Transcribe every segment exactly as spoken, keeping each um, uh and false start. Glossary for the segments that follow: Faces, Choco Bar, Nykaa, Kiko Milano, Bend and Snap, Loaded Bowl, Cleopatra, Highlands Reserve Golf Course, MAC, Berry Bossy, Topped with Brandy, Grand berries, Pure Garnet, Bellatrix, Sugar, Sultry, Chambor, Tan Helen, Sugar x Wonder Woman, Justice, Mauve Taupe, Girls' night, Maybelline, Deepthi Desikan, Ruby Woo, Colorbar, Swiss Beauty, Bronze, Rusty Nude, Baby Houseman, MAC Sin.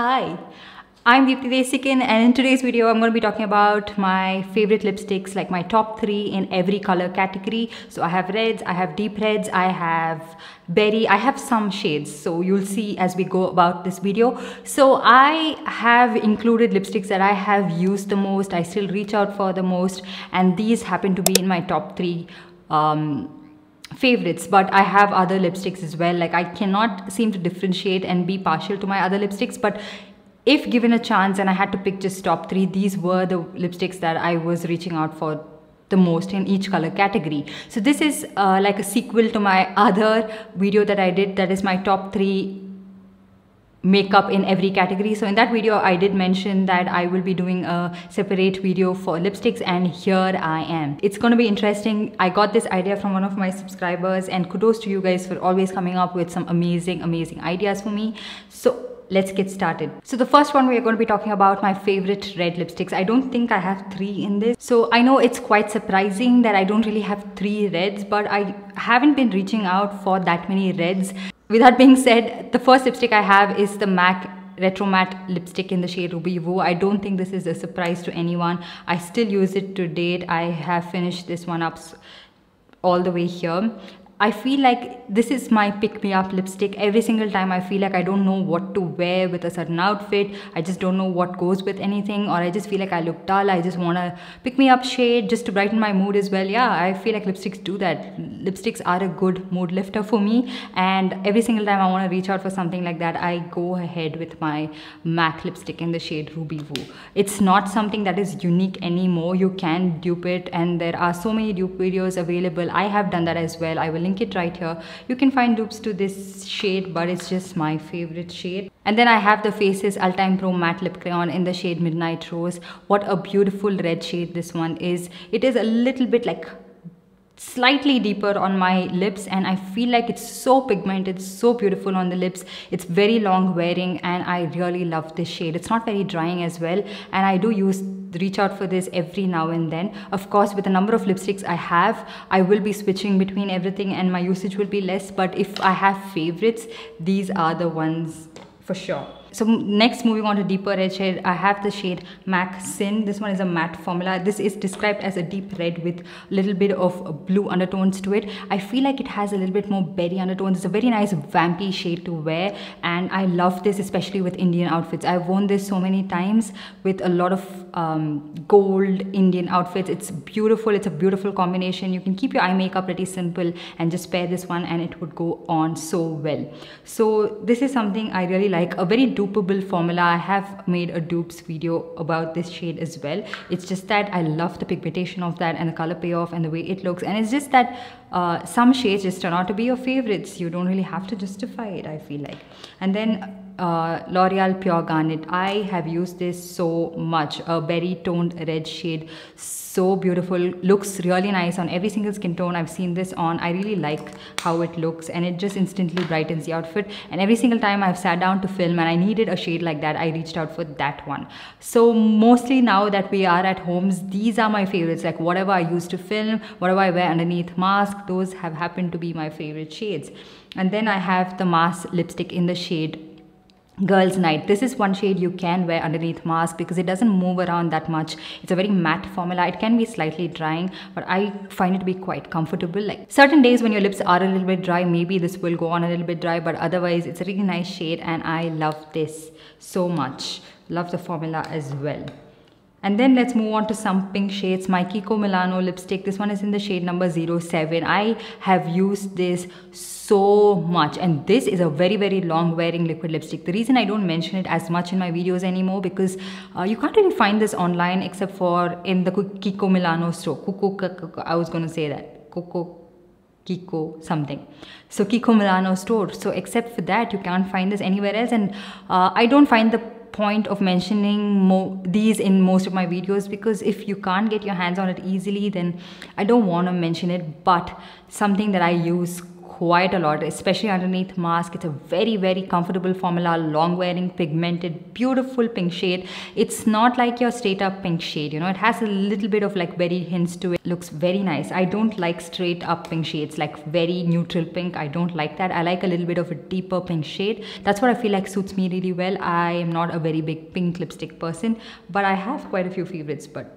Hi, I'm Deepthi Desikan, and in today's video I'm going to be talking about my favorite lipsticks, like my top three in every color category. So I have reds, I have deep reds, I have berry, I have some shades, so you'll see as we go about this video. So I have included lipsticks that I have used the most, I still reach out for the most, and these happen to be in my top three um, favorites. But I have other lipsticks as well, like I cannot seem to differentiate and be partial to my other lipsticks, but if given a chance and I had to pick just top three, these were the lipsticks that I was reaching out for the most in each color category. So this is uh, like a sequel to my other video that I did, that is my top three makeup in every category. So in that video I did mention that I will be doing a separate video for lipsticks, and here I am. It's going to be interesting. I got this idea from one of my subscribers, and kudos to you guys for always coming up with some amazing amazing ideas for me. So let's get started. So the first one, we are going to be talking about my favorite red lipsticks. I don't think I have three in this. So I know it's quite surprising that I don't really have three reds, but I haven't been reaching out for that many reds. With that being said, the first lipstick I have is the MAC Retro Matte lipstick in the shade Ruby Woo. I don't think this is a surprise to anyone. I still use it to date. I have finished this one up all the way here. I feel like this is my pick-me-up lipstick. Every single time I feel like I don't know what to wear with a certain outfit, I just don't know what goes with anything, or I just feel like I look dull, I just want a pick-me-up shade just to brighten my mood as well. Yeah, I feel like lipsticks do that. Lipsticks are a good mood lifter for me, and every single time I want to reach out for something like that, I go ahead with my MAC lipstick in the shade Ruby Woo. It's not something that is unique anymore. You can dupe it, and there are so many dupe videos available. I have done that as well. I will link it right here. You can find dupes to this shade, but it's just my favorite shade. And then I have the Faces All-Time Pro Matte Lip Crayon in the shade Midnight Rose. What a beautiful red shade this one is. It is a little bit like slightly deeper on my lips, and I feel like it's so pigmented, so beautiful on the lips. It's very long wearing, and I really love this shade. It's not very drying as well, and I do use reach out for this every now and then. Of course, with the number of lipsticks I have, I will be switching between everything and my usage will be less, but if I have favorites, these are the ones for sure. So next, moving on to deeper red shade, I have the shade MAC Sin. This one is a matte formula. This is described as a deep red with a little bit of blue undertones to it. I feel like it has a little bit more berry undertones. It's a very nice vampy shade to wear, and I love this especially with Indian outfits. I've worn this so many times with a lot of um, gold Indian outfits. It's beautiful. It's a beautiful combination. You can keep your eye makeup pretty simple and just pair this one and it would go on so well. So this is something I really like. A very dupeable formula. I have made a dupes video about this shade as well. It's just that I love the pigmentation of that and the color payoff and the way it looks, and it's just that uh, some shades just turn out to be your favorites. You don't really have to justify it, I feel like. And then Uh, L'Oreal Pure Garnet. I have used this so much. A berry toned red shade, so beautiful, looks really nice on every single skin tone I've seen this on. I really like how it looks, and it just instantly brightens the outfit, and every single time I've sat down to film and I needed a shade like that, I reached out for that one. So mostly now that we are at homes, these are my favorites. Like whatever I used to film, whatever I wear underneath mask, those have happened to be my favorite shades. And then I have the mask lipstick in the shade Girls' Night. This is one shade you can wear underneath mask because it doesn't move around that much. It's a very matte formula. It can be slightly drying, but I find it to be quite comfortable. Like certain days when your lips are a little bit dry, maybe this will go on a little bit dry, but otherwise it's a really nice shade, and I love this so much. Love the formula as well. And then let's move on to some pink shades. My Kiko Milano lipstick, this one is in the shade number zero seven. I have used this so much, and this is a very very long wearing liquid lipstick. The reason I don't mention it as much in my videos anymore, because uh, you can't really find this online except for in the Kiko Milano store. Kuku, I was going to say that. Kuku. Kiko something. So Kiko Milano store. So except for that, you can't find this anywhere else, and uh, I don't find the point of mentioning mo these in most of my videos, because if you can't get your hands on it easily, then I don't want to mention it. But something that I use quite a lot, especially underneath mask. It's a very, very comfortable formula, long wearing, pigmented, beautiful pink shade. It's not like your straight up pink shade, you know, it has a little bit of like berry hints to it. Looks very nice. I don't like straight up pink shades, like very neutral pink. I don't like that. I like a little bit of a deeper pink shade. That's what I feel like suits me really well. I am not a very big pink lipstick person, but I have quite a few favorites, but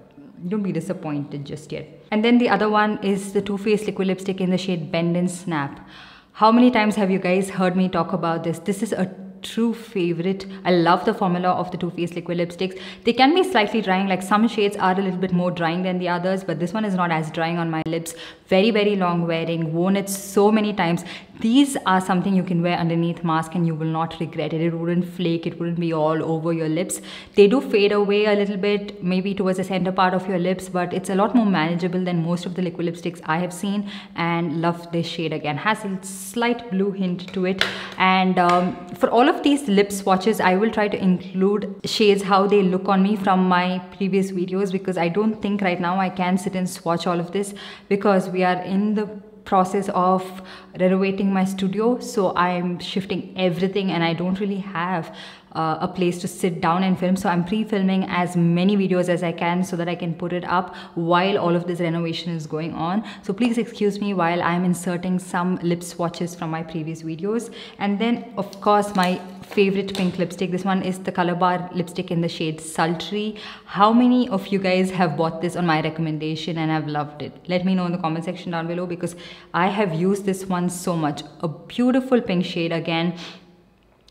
don't be disappointed just yet. And then the other one is the Too Faced liquid lipstick in the shade Bend and Snap. How many times have you guys heard me talk about this? This is a true favorite. I love the formula of the Too Faced liquid lipsticks. They can be slightly drying, like some shades are a little bit more drying than the others, but this one is not as drying on my lips. Very, very long wearing, worn it so many times. These are something you can wear underneath mask and you will not regret it. It wouldn't flake, it wouldn't be all over your lips. They do fade away a little bit, maybe towards the center part of your lips, but it's a lot more manageable than most of the liquid lipsticks I have seen, and love this shade again. Has a slight blue hint to it. And um, for all of these lip swatches, I will try to include shades, how they look on me, from my previous videos, because I don't think right now I can sit and swatch all of this because we are in the process of renovating my studio, so I'm shifting everything and I don't really have uh, a place to sit down and film, so I'm pre-filming as many videos as I can so that I can put it up while all of this renovation is going on. So please excuse me while I'm inserting some lip swatches from my previous videos. And then of course my favorite pink lipstick, this one is the Colorbar lipstick in the shade Sultry. How many of you guys have bought this on my recommendation and have loved it? Let me know in the comment section down below, because I have used this one so much. A beautiful pink shade again,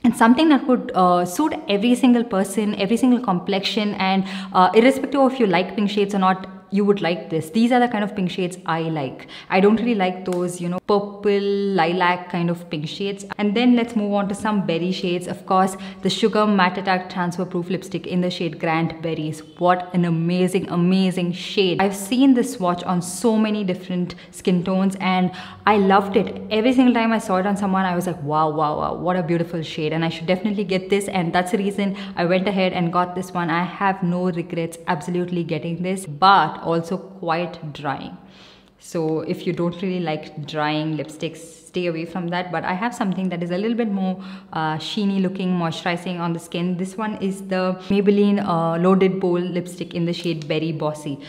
and something that would uh, suit every single person, every single complexion, and uh, irrespective of if you like pink shades or not, you would like this. These are the kind of pink shades I like. I don't really like those, you know, purple, lilac kind of pink shades. And then let's move on to some berry shades. Of course, the Sugar Matte Attack Transfer Proof lipstick in the shade Grand Berries. What an amazing, amazing shade. I've seen this swatch on so many different skin tones and I loved it. Every single time I saw it on someone, I was like, wow, wow, wow, what a beautiful shade. And I should definitely get this. And that's the reason I went ahead and got this one. I have no regrets absolutely getting this, but also quite drying. So if you don't really like drying lipsticks, stay away from that. But I have something that is a little bit more uh, sheeny looking, moisturizing on the skin. This one is the Maybelline uh, Loaded Bowl lipstick in the shade Berry Bossy.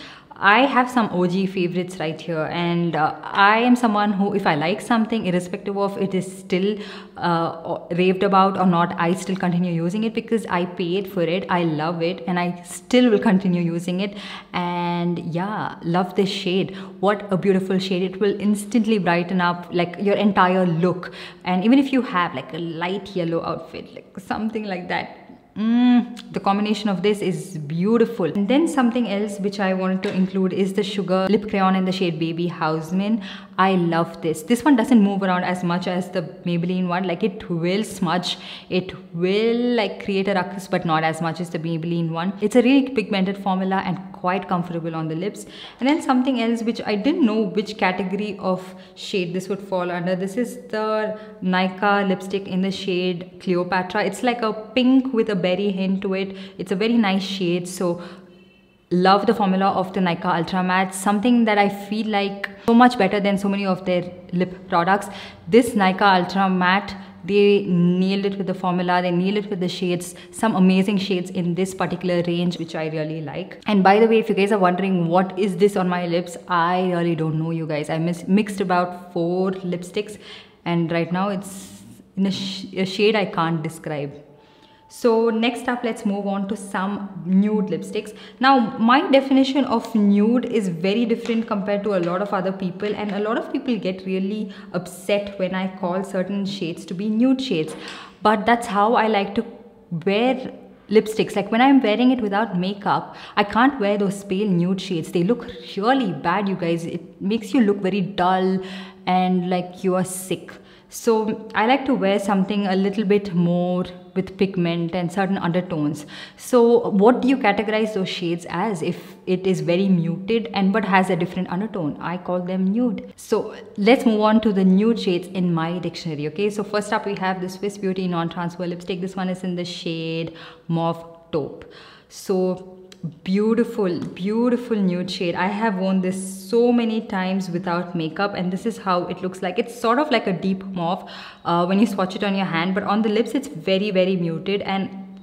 I have some O G favorites right here, and uh, I am someone who, if I like something, irrespective of it is still uh, raved about or not, I still continue using it because I paid for it, I love it, and I still will continue using it. And yeah, love this shade. What a beautiful shade. It will instantly brighten up like your entire look. And even if you have like a light yellow outfit, like something like that, Mm, the combination of this is beautiful. And then something else which I wanted to include is the Sugar lip crayon in the shade Baby Houseman. I love this. This one doesn't move around as much as the Maybelline one. Like, it will smudge, it will like create a ruckus, but not as much as the Maybelline one. It's a really pigmented formula and quite comfortable on the lips. And then something else which I didn't know which category of shade this would fall under. This is the Nykaa lipstick in the shade Cleopatra. It's like a pink with a berry hint to it. It's a very nice shade. So love the formula of the Nykaa Ultra Matte. Something that I feel like so much better than so many of their lip products. This Nykaa Ultra Matte, they nailed it with the formula, they nailed it with the shades. Some amazing shades in this particular range which I really like. And by the way, if you guys are wondering what is this on my lips, I really don't know, you guys. I mixed about four lipsticks and right now it's in a, sh a shade I can't describe. So next up, let's move on to some nude lipsticks. Now, my definition of nude is very different compared to a lot of other people, and a lot of people get really upset when I call certain shades to be nude shades. But that's how I like to wear lipsticks. Like, when I'm wearing it without makeup, I can't wear those pale nude shades. They look really bad, you guys. It makes you look very dull and like you are sick. So I like to wear something a little bit more with pigment and certain undertones. So what do you categorize those shades as? If it is very muted and but has a different undertone, I call them nude. So let's move on to the nude shades in my dictionary. Okay, so first up we have the Swiss Beauty non-transfer lipstick. This one is in the shade Mauve Taupe. So beautiful, beautiful nude shade. I have worn this so many times without makeup, and this is how it looks like. It's sort of like a deep mauve uh, when you swatch it on your hand, but on the lips it's very, very muted and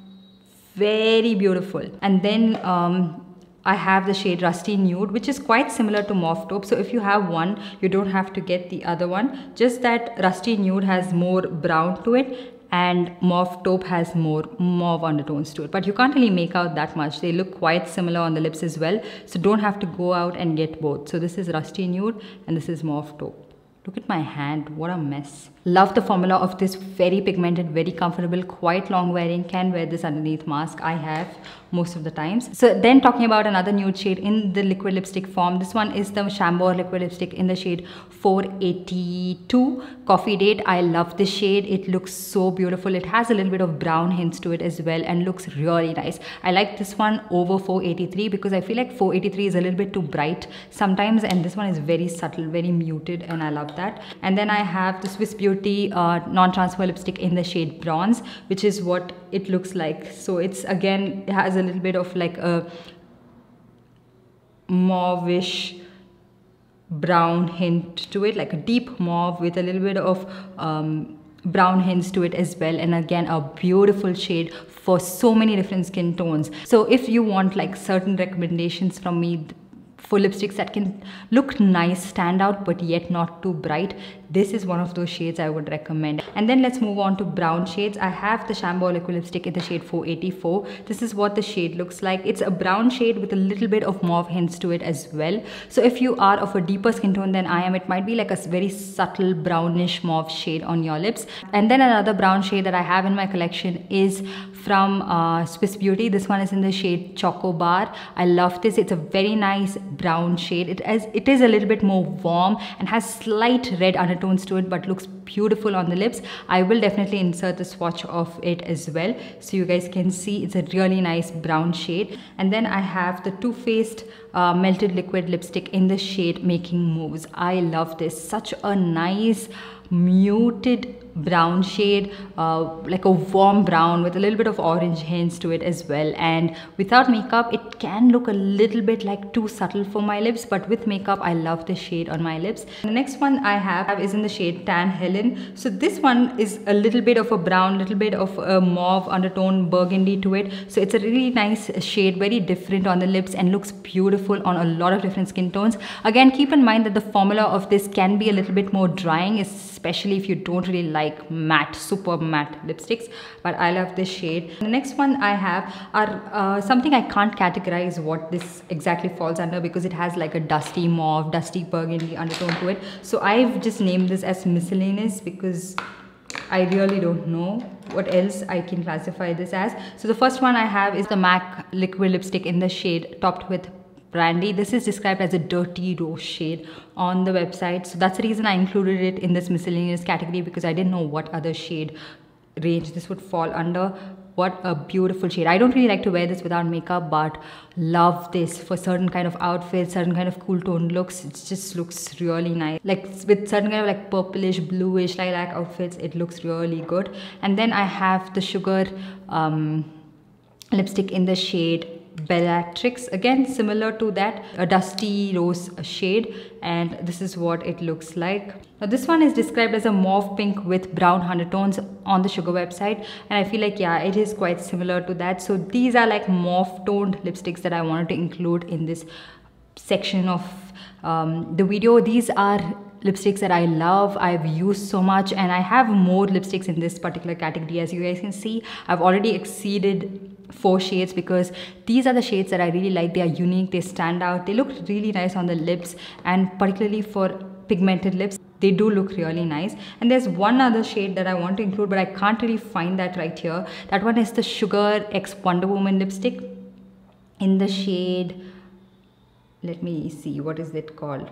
very beautiful. And then um, I have the shade Rusty Nude, which is quite similar to Mauve Taupe. So if you have one, you don't have to get the other one. Just that Rusty Nude has more brown to it, and Mauve Taupe has more mauve undertones to it, but you can't really make out that much. They look quite similar on the lips as well, so don't have to go out and get both. So this is Rusty Nude and this is Mauve Taupe. Look at my hand, what a mess. Love the formula of this, very pigmented, very comfortable, quite long wearing, can wear this underneath mask. I have most of the times. So then talking about another nude shade in the liquid lipstick form. This one is the Chambor liquid lipstick in the shade four eighty-two, Coffee Date. I love this shade. It looks so beautiful. It has a little bit of brown hints to it as well and looks really nice. I like this one over four eighty-three because I feel like four eighty-three is a little bit too bright sometimes, and this one is very subtle, very muted, and I love that. And then I have the Swiss Beauty uh, non-transfer lipstick in the shade Bronze, which is what it looks like. So it's again, it has a little bit of like a mauve-ish brown hint to it, like a deep mauve with a little bit of um, brown hints to it as well, and again a beautiful shade for so many different skin tones. So if you want like certain recommendations from me for lipsticks that can look nice, stand out, but yet not too bright, this is one of those shades I would recommend. And then let's move on to brown shades. I have the Chambor liquid lipstick in the shade four eighty-four. This is what the shade looks like. It's a brown shade with a little bit of mauve hints to it as well. So if you are of a deeper skin tone than I am, it might be like a very subtle brownish mauve shade on your lips. And then another brown shade that I have in my collection is from uh, Swiss Beauty. This one is in the shade Choco Bar. I love this. It's a very nice brown shade. It is, it is a little bit more warm and has slight red undertones to it, but looks beautiful on the lips. I will definitely insert the swatch of it as well so you guys can see. It's a really nice brown shade. And then I have the Too Faced uh, melted liquid lipstick in the shade Making Moves. I love this. Such a nice muted brown shade, uh, like a warm brown with a little bit of orange hints to it as well, and without makeup it can look a little bit like too subtle for my lips, but with makeup I love this shade on my lips. And the next one I have is in the shade Tan Helen. So this one is a little bit of a brown, little bit of a mauve undertone, burgundy to it. So it's a really nice shade, very different on the lips and looks beautiful on a lot of different skin tones. Again, keep in mind that the formula of this can be a little bit more drying, especially if you don't really like matte, super matte lipsticks, but I love this shade. The next one I have are uh, something I can't categorize what this exactly falls under because it has like a dusty mauve, dusty burgundy undertone to it. So I've just named this as miscellaneous because I really don't know what else I can classify this as. So the first one I have is the MAC liquid lipstick in the shade Topped with Brandy. This is described as a dirty rose shade on the website, so that's the reason I included it in this miscellaneous category, because I didn't know what other shade range this would fall under. What a beautiful shade. I don't really like to wear this without makeup, but love this for certain kind of outfits, certain kind of cool tone looks. It just looks really nice. Like with certain kind of like purplish, bluish, lilac outfits, it looks really good. And then I have the Sugar um, lipstick in the shade Bellatrix, again similar to that, a dusty rose shade, and this is what it looks like. Now this one is described as a mauve pink with brown undertones on the Sugar website, and I feel like yeah, it is quite similar to that. So these are like mauve toned lipsticks that I wanted to include in this section of um, the video. These are lipsticks that I love, I've used so much, and I have more lipsticks in this particular category. As you guys can see, I've already exceeded four shades because these are the shades that I really like. They are unique, they stand out, they look really nice on the lips, and particularly for pigmented lips they do look really nice. And there's one other shade that I want to include, but I can't really find that right here. That one is the Sugar X Wonder Woman lipstick in the shade, let me see, what is it called?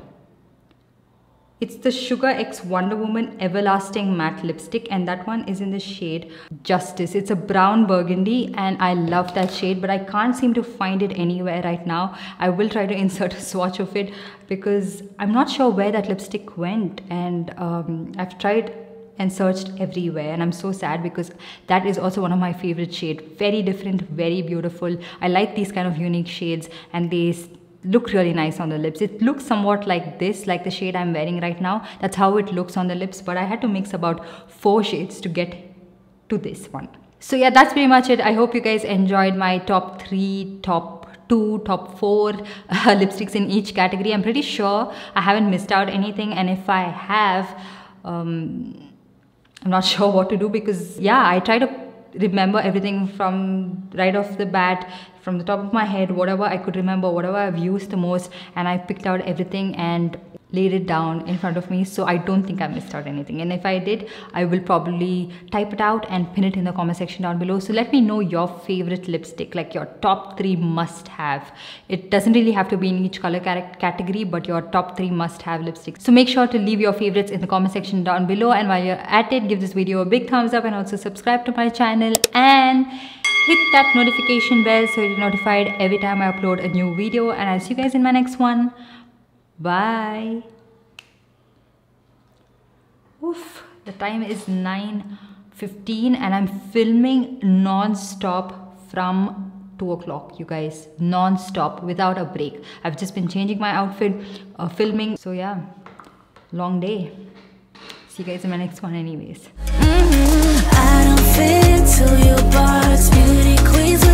It's the Sugar X Wonder Woman Everlasting Matte Lipstick, and that one is in the shade Justice. It's a brown burgundy, and I love that shade, but I can't seem to find it anywhere right now. I will try to insert a swatch of it because I'm not sure where that lipstick went, and um, I've tried and searched everywhere, and I'm so sad because that is also one of my favorite shades. Very different, very beautiful. I like these kind of unique shades, and they look really nice on the lips. It looks somewhat like this, like the shade I'm wearing right now. That's how it looks on the lips, but I had to mix about four shades to get to this one. So yeah, that's pretty much it. I hope you guys enjoyed my top three, top two, top four uh, lipsticks in each category. I'm pretty sure I haven't missed out anything, and if I have, um, I'm not sure what to do, because yeah, I try to remember everything from right off the bat, from the top of my head, whatever I could remember, whatever I've used the most, and I picked out everything and laid it down in front of me. So I don't think I missed out anything, and if I did, I will probably type it out and pin it in the comment section down below. So let me know your favorite lipstick, like your top three must have. It doesn't really have to be in each color category, but your top three must have lipsticks. So make sure to leave your favorites in the comment section down below, and while you're at it, give this video a big thumbs up, and also subscribe to my channel and hit that notification bell so you're notified every time I upload a new video, and I'll see you guys in my next one. Bye. Oof, the time is nine fifteen and I'm filming non-stop from two o'clock, you guys, non-stop without a break. I've just been changing my outfit, uh, filming. So yeah, long day. See you guys in my next one anyways. Mm-hmm. I don't fit till your parts, beauty queens.